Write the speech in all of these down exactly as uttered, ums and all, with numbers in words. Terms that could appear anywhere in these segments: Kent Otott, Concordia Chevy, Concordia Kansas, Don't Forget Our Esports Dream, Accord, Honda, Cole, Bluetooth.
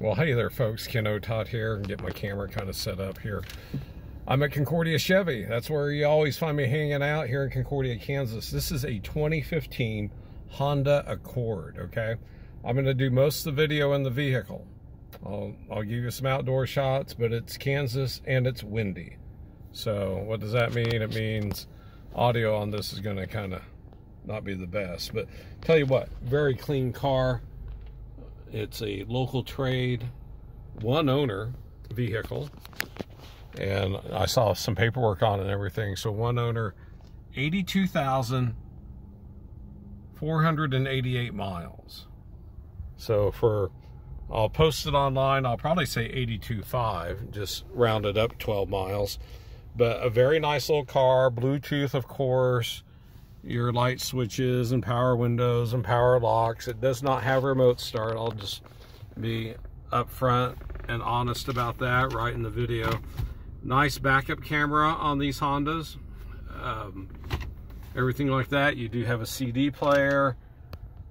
Well, hey there folks, Kent Otott here, and get my camera kind of set up here. I'm at Concordia Chevy. That's where you always find me hanging out here in Concordia, Kansas. This is a twenty fifteen Honda Accord, okay? I'm gonna do most of the video in the vehicle. I'll, I'll give you some outdoor shots, but it's Kansas and it's windy. So what does that mean? It means audio on this is gonna kinda not be the best, but tell you what, very clean car. It's a local trade, one owner vehicle. And I saw some paperwork on it and everything. So one owner, eighty-two thousand four hundred eighty-eight miles. So for, I'll post it online, I'll probably say eighty-two five, just round it up twelve miles. But a very nice little car, Bluetooth of course, your light switches and power windows and power locks. It does not have a remote start. I'll just be upfront and honest about that right in the video. Nice backup camera on these Hondas. Um, everything like that. You do have a C D player.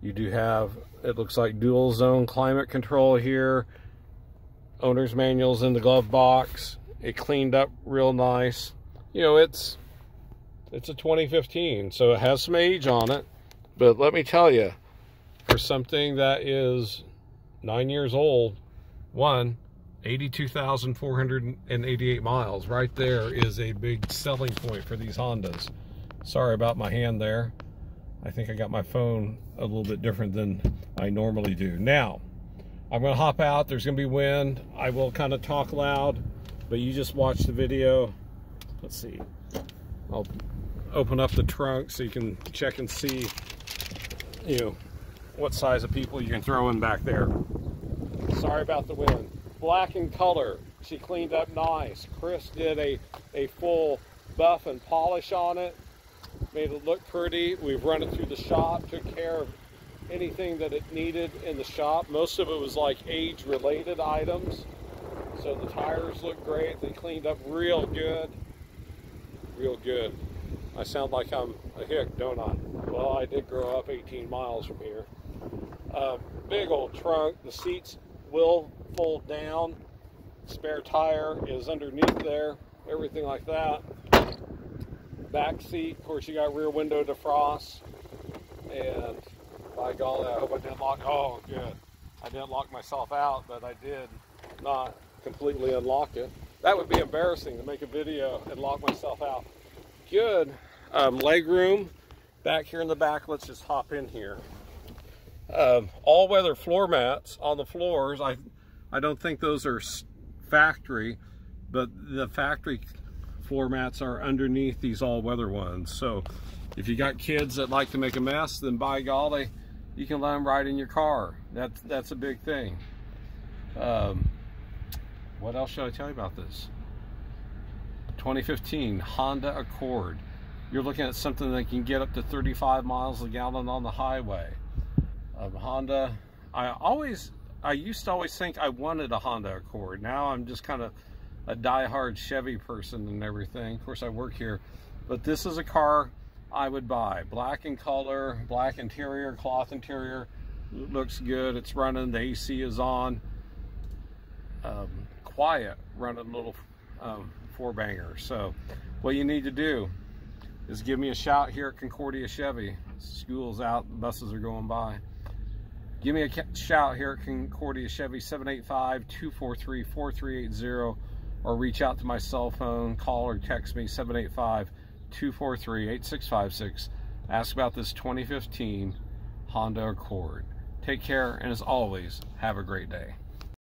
You do have, it looks like dual zone climate control here. Owner's manual's in the glove box. It cleaned up real nice. You know, it's, It's a twenty fifteen, so it has some age on it, but let me tell you, for something that is nine years old, one, eighty-two thousand four hundred eighty-eight miles, right there is a big selling point for these Hondas. Sorry about my hand there. I think I got my phone a little bit different than I normally do. Now, I'm gonna hop out, there's gonna be wind. I will kind of talk loud, but you just watch the video. Let's see. I'll open up the trunk so you can check and see, you know, what size of people you can throw in back there. Sorry about the wind. Black in color. She cleaned up nice. Chris did a, a full buff and polish on it. Made it look pretty. We've run it through the shop. Took care of anything that it needed in the shop. Most of it was like age-related items. So the tires look great. They cleaned up real good. Real good. I sound like I'm a hick, don't I? Well, I did grow up eighteen miles from here. Uh, big old trunk. The seats will fold down. Spare tire is underneath there. Everything like that. Back seat. Of course, you got rear window defrost. And by golly, I hope I didn't lock. Oh, good. I didn't lock myself out, but I did not completely unlock it. That would be embarrassing to make a video and lock myself out. Good um, leg room back here in the back. Let's just hop in here. Um, all-weather floor mats on the floors. I, I don't think those are factory, but the factory floor mats are underneath these all-weather ones. So if you got kids that like to make a mess, then by golly, you can let them ride in your car. That's, that's a big thing. Um, What else should I tell you about this? twenty fifteen Honda Accord. You're looking at something that can get up to thirty-five miles a gallon on the highway. Um, Honda, I always, I used to always think I wanted a Honda Accord. Now I'm just kind of a diehard Chevy person and everything. Of course I work here, but this is a car I would buy. Black in color, black interior, cloth interior. It looks good, it's running, the A C is on. Um, quiet running little um, four banger. So what you need to do is give me a shout here at Concordia Chevy. School's out, buses are going by. Give me a shout here at Concordia Chevy, seven eight five, two four three, four three eight zero, or reach out to my cell phone, call or text me, seven eight five, two four three, eight six five six. Ask about this twenty fifteen Honda Accord. Take care, and as always, have a great day.